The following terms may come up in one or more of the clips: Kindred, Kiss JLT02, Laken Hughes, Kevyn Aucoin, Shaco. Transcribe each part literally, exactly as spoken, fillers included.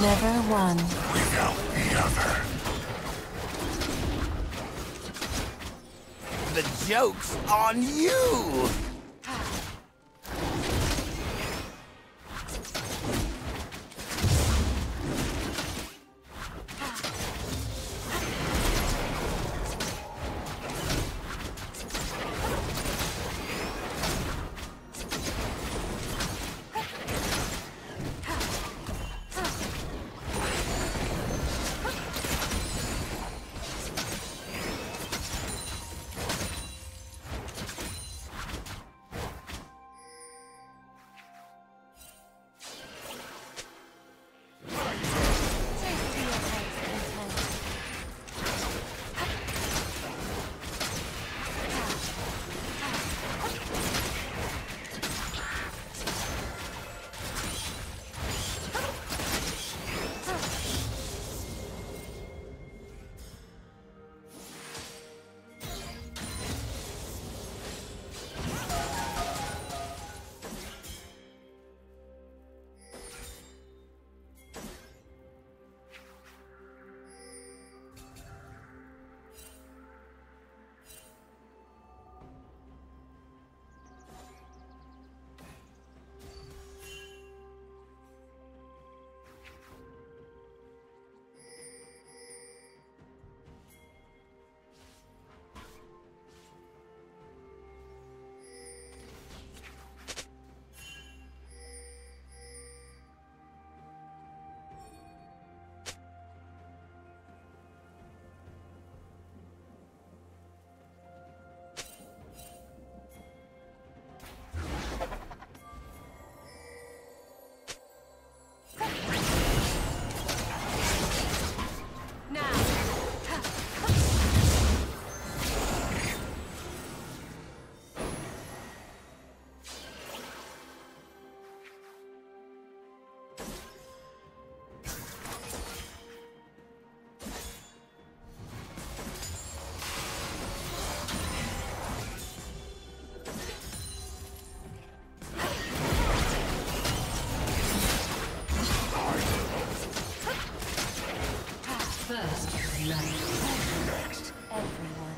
Never one without the other. The joke's on you! First, next, everyone.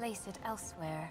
place it elsewhere.